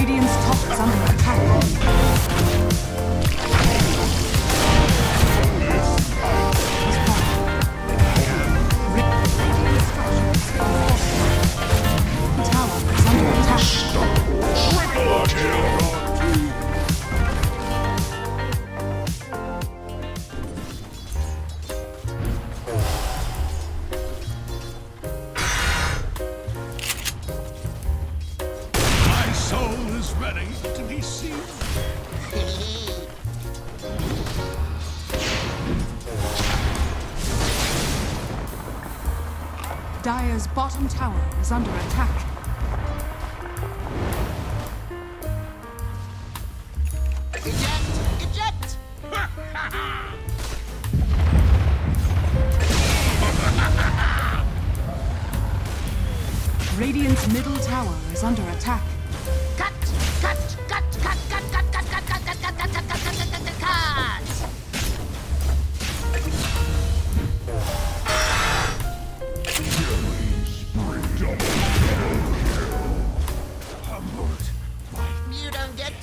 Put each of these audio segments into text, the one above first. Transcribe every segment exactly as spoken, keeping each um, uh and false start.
Radiant's top is under attack. Tower is under Dire's bottom tower is under attack. Eject! Eject! Radiant's middle tower is under attack. Cut! Cut! Cut! Cut! Cut! Cut! Cut! Cut! Cut! Cut! Cut! Cut! Cut! Cut! Cut! Cut! Cut!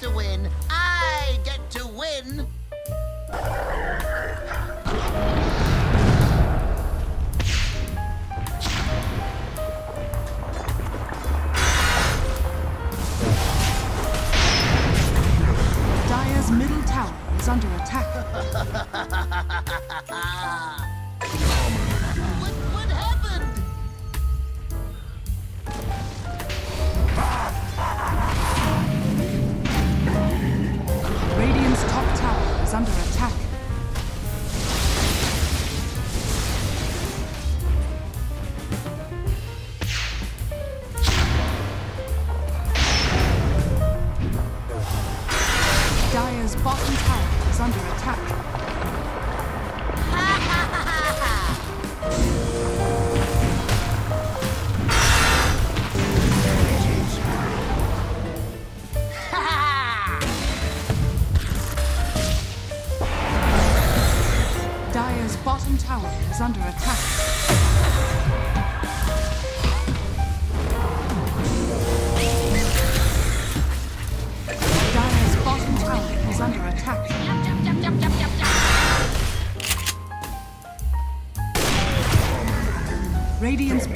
To win, I get to win. Dire's middle tower is under attack. Under attack. Dire's bottom tower is under attack. Tower is under attack. Dire's bottom tower is under attack. Yup, yup, yup, yup, yup, yup. Radiant's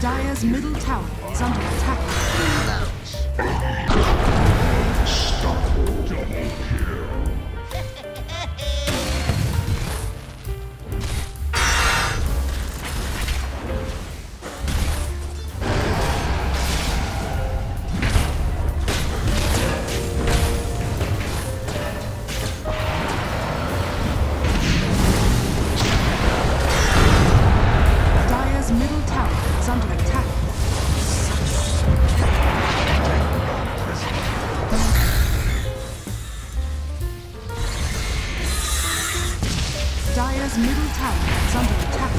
Dire's middle tower is under attack. Stop. Double kill. Dire's middle tower is under attack. Dire's middle tower is under attack.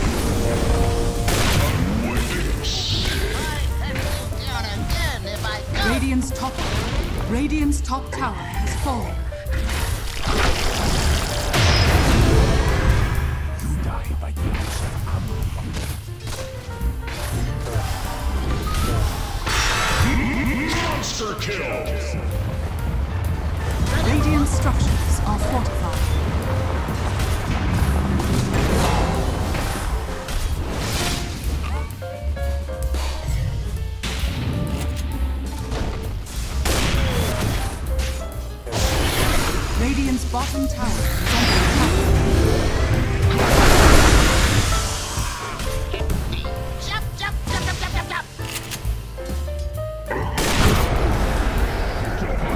Radiant's top, Radiant's top tower has fallen. You die by the action ammo. Monster kill! Radiant structures are fortified. Radiant's bottom tower is under attack. Jump, jump, jump, jump, jump, jump, jump. Ah.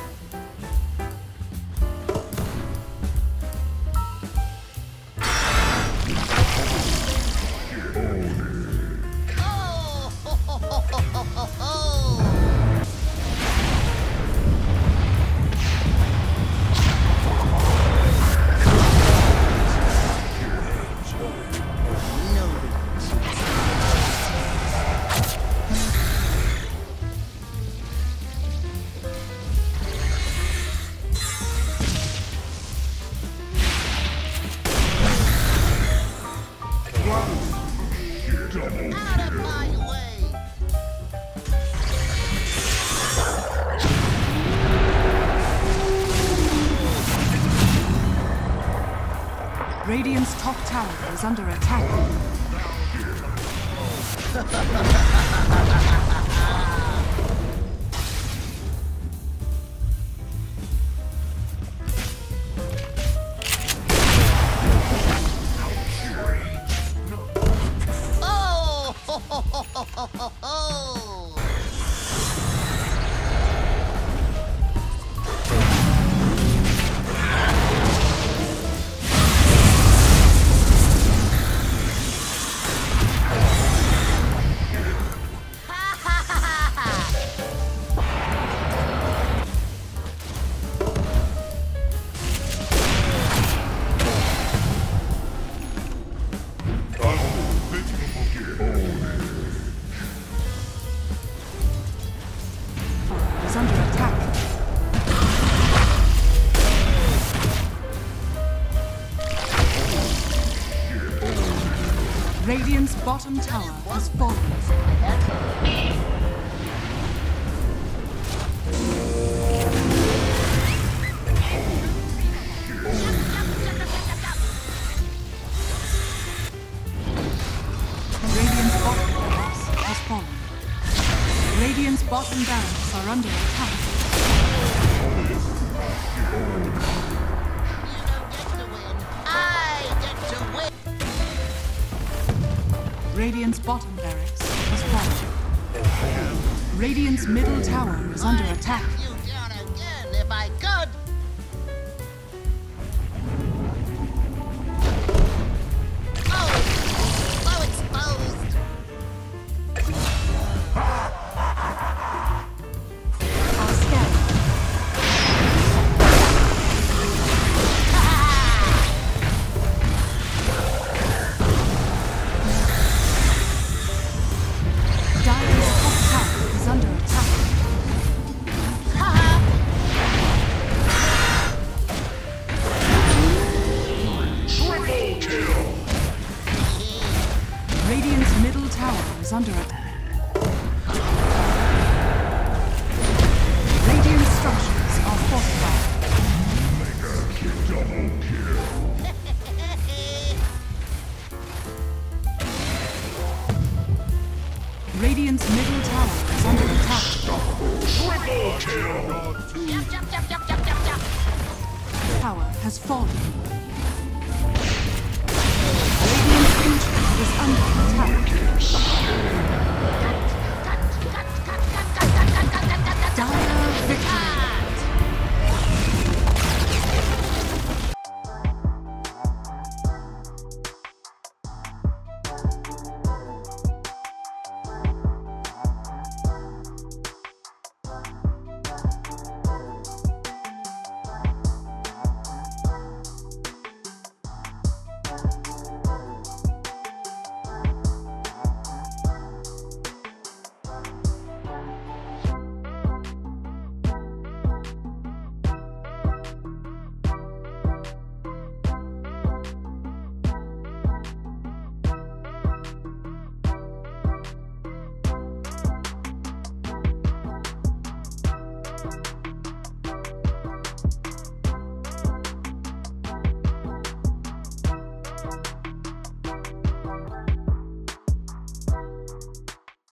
Radiant's top tower is under attack. Oh! Ho, ho, ho, ho, ho. Radiant's bottom tower has fallen. Radiant's bottom barracks has fallen. Radiant's bottom barracks are under attack. Radiant's bottom barracks has fallen. Radiant's middle tower is under attack. You down again if I could. Oh, so exposed. I'll scatter. Under it. Radiant structures are fortified. Double kill. Radiant's middle tower is under attack. Triple kill. Tower has fallen.